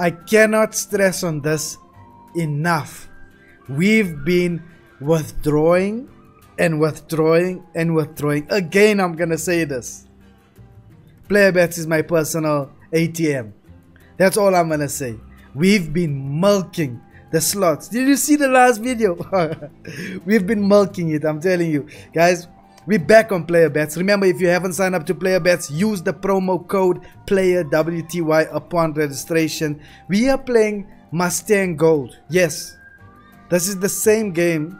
I cannot stress on this enough. We've been withdrawing and withdrawing and withdrawing. Again, I'm gonna say this. PlayerBets is my personal ATM. That's all I'm gonna say. We've been milking the slots. Did you see the last video? We've been milking it, I'm telling you. Guys, we're back on PlayerBets. Remember, if you haven't signed up to PlayerBets, use the promo code PLAYERWTY upon registration. We are playing Mustang Gold. Yes, this is the same game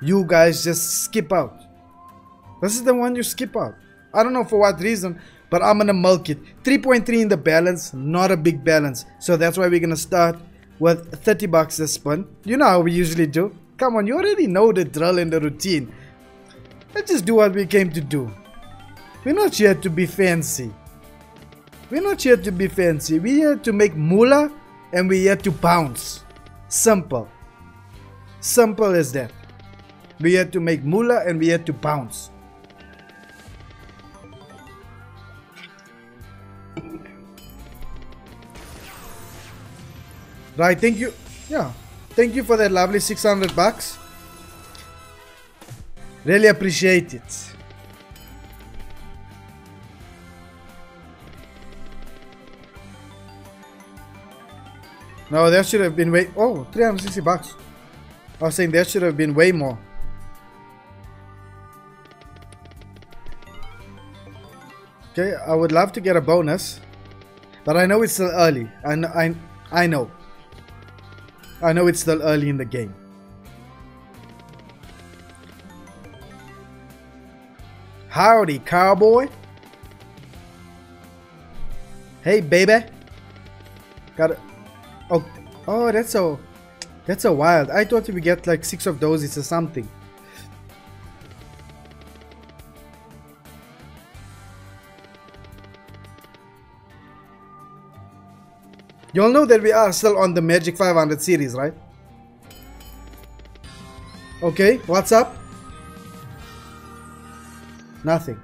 you guys just skip out. This is the one you skip out. I don't know for what reason, but I'm gonna milk it. 3.3 in the balance, not a big balance. So that's why we're gonna start with 30 bucks a spin. You know how we usually do. Come on, you already know the drill and the routine. Let's just do what we came to do. We're not here to be fancy. We're not here to be fancy. We're here to make moolah and we're here to bounce. Simple. Simple as that. We're here to make moolah and we're here to bounce. Right, thank you. Yeah, thank you for that lovely 600 bucks. Really appreciate it. No, that should have been way... Oh, 360 bucks. I was saying that should have been way more. Okay, I would love to get a bonus. But I know it's still early. I know it's still early in the game. Howdy, cowboy. Hey, baby. Got it. Oh, oh, that's so wild. I thought we get like 6 of those or something. You all know that we are still on the Magic 500 series, right? Okay, what's up? Nothing.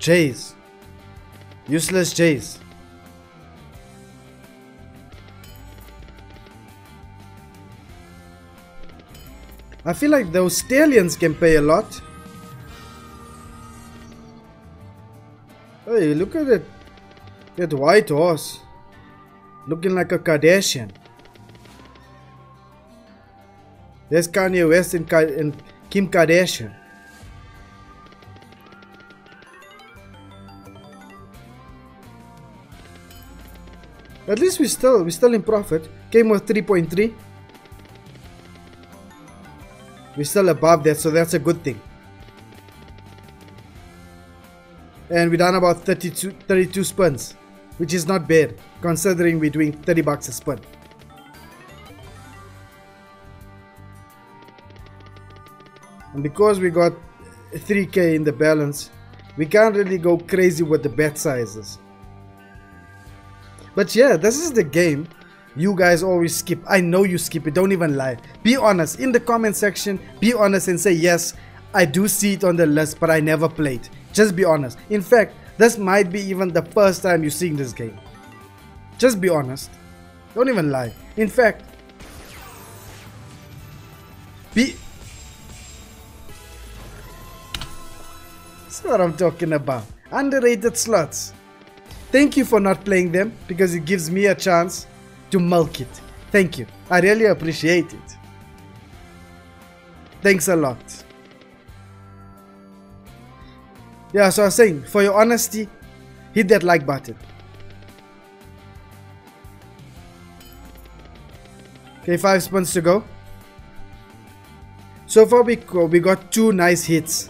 Jays. Useless Jays. I feel like those stallions can pay a lot. Hey, look at it. That white horse. Looking like a Kardashian. There's Kanye West and Kim Kardashian. At least we're still in profit. Came with 3.3. We're still above that, so that's a good thing. And we're done about 32 spins, which is not bad considering we're doing 30 bucks a spin. And because we got 3k in the balance, we can't really go crazy with the bet sizes. But yeah, this is the game you guys always skip. I know you skip it, don't even lie. Be honest, in the comment section, be honest and say, yes, I do see it on the list, but I never played. Just be honest. In fact, this might be even the first time you're seeing this game. Just be honest. Don't even lie. In fact, be... That's what I'm talking about. Underrated slots. Thank you for not playing them, because it gives me a chance to milk it. Thank you. I really appreciate it. Thanks a lot. Yeah, so I was saying, for your honesty, hit that like button. Okay, 5 spins to go. So far we got 2 nice hits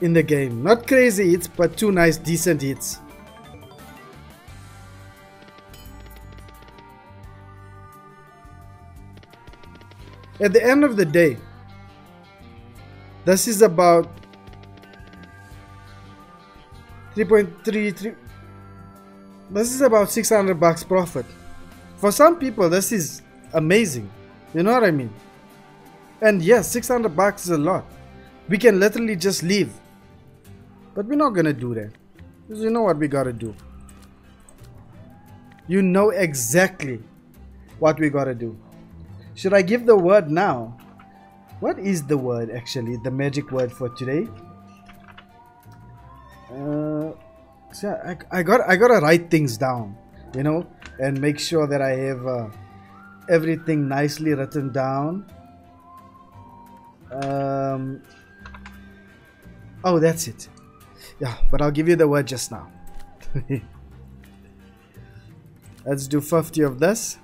in the game. Not crazy hits, but 2 nice decent hits. At the end of the day, this is about 3.33. This is about 600 bucks profit. For some people this is amazing, you know what I mean? And yes, 600 bucks is a lot. We can literally just leave. But we're not gonna do that, because you know what we gotta do. You know exactly what we gotta do. Should I give the word now? What is the word actually, the magic word for today? I gotta write things down, you know, and make sure that I have everything nicely written down. Oh, that's it. Yeah, but I'll give you the word just now. Let's do 50 of this.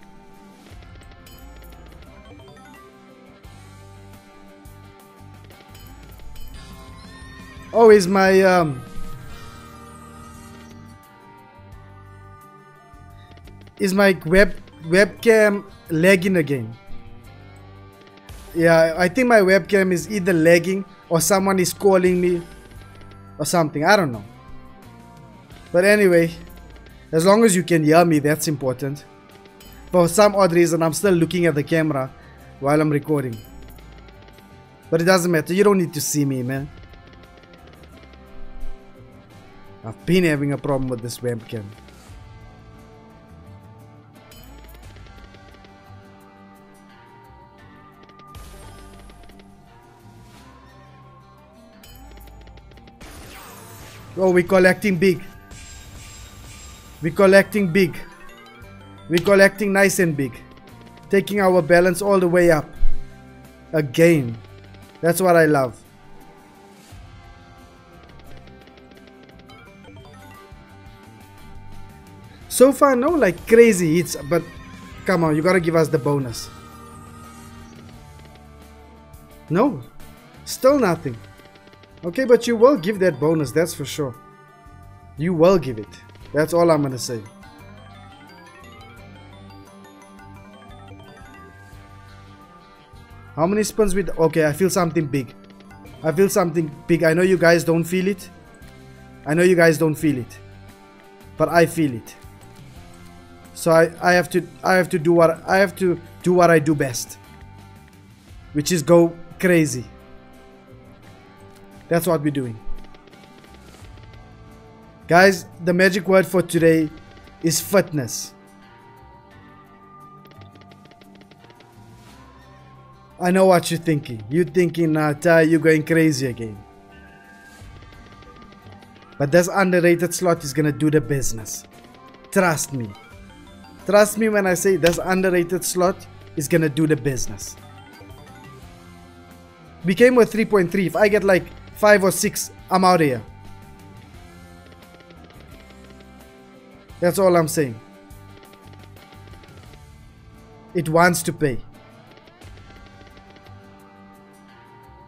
Oh, is my webcam lagging again? Yeah, I think my webcam is either lagging or someone is calling me or something. I don't know. But anyway, as long as you can hear me, that's important. For some odd reason, I'm still looking at the camera while I'm recording. But it doesn't matter. You don't need to see me, man. I've been having a problem with this webcam. Oh, we're collecting big. We're collecting big. We're collecting nice and big. Taking our balance all the way up. Again. That's what I love. So far, no like crazy hits, but come on, you gotta give us the bonus. No, still nothing. Okay, but you will give that bonus, that's for sure. You will give it. That's all I'm gonna say. How many spins with... Okay, I feel something big. I feel something big. I know you guys don't feel it. I know you guys don't feel it. But I feel it. So I have to do what I do best, which is go crazy. That's what we're doing, guys. The magic word for today is fitness. I know what you're thinking. You're thinking, Nata, you're going crazy again. But this underrated slot is gonna do the business. Trust me. Trust me when I say this underrated slot is gonna do the business. We came with 3.3. If I get like 5 or 6, I'm out of here. That's all I'm saying. It wants to pay.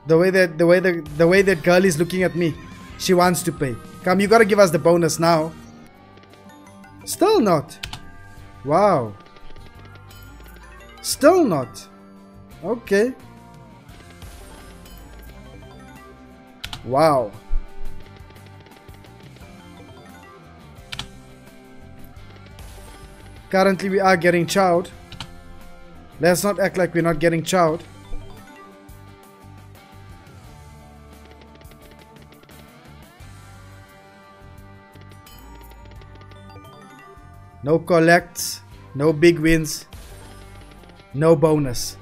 The way that girl is looking at me, she wants to pay. Come, you gotta give us the bonus now. Still not. Wow. Still not. Okay. Wow. Currently we are getting chowed. Let's not act like we're not getting chowed. No collects, no big wins, no bonus.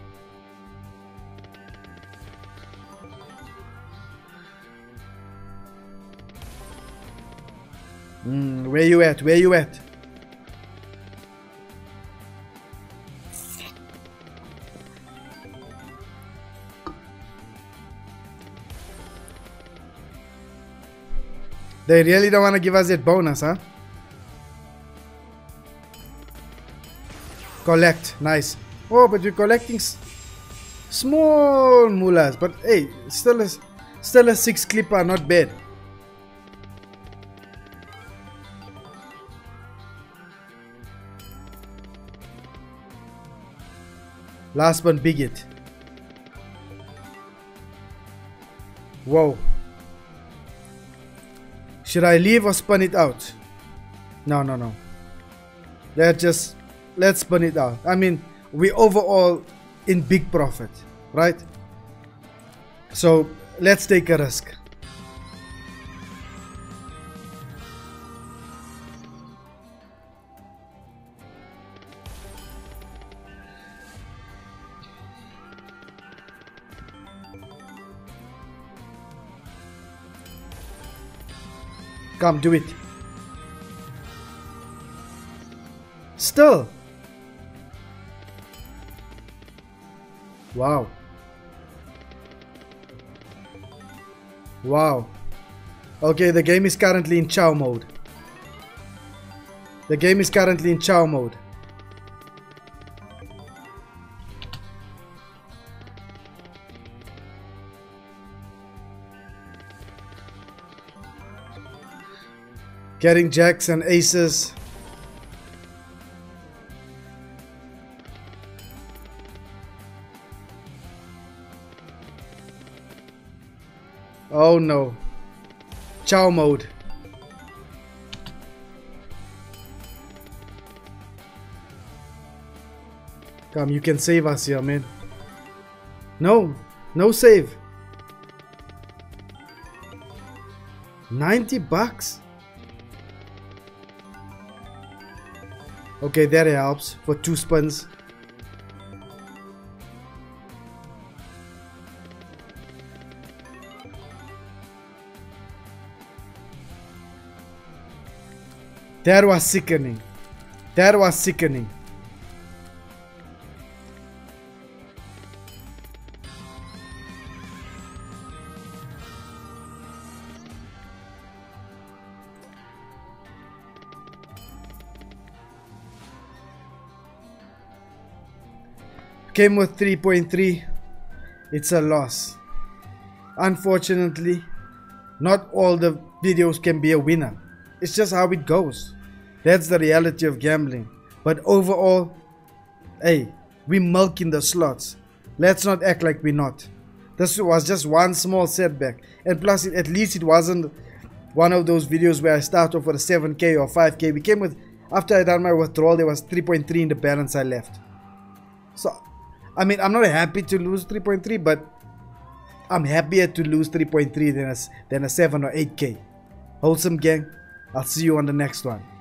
Where you at? Where you at? They really don't want to give us that bonus, huh? Collect, nice. Oh, but we're collecting small mullahs. But hey, still a 6 clipper, not bad. Last one, big hit. Whoa. Should I leave or spin it out? No, no, no. Let's spin it out. I mean, we overall in big profit, right? So let's take a risk. Come, do it. Still. Wow. Wow. Okay, the game is currently in chow mode. The game is currently in chow mode. Getting jacks and aces. Oh no. Chow mode. Come, you can save us here, man. No. No save. 90 bucks? Okay, that helps for 2 spins. That was sickening. That was sickening. Came with 3.3. It's a loss. Unfortunately, not all the videos can be a winner. It's just how it goes. That's the reality of gambling. But overall, hey, we're milking the slots. Let's not act like we're not. This was just one small setback. And plus, at least it wasn't one of those videos where I start off with a 7K or 5K. We came with, after I done my withdrawal, there was 3.3 in the balance I left. So, I mean, I'm not happy to lose 3.3, but I'm happier to lose 3.3 than a 7 or 8K. Wholesome gang, I'll see you on the next one.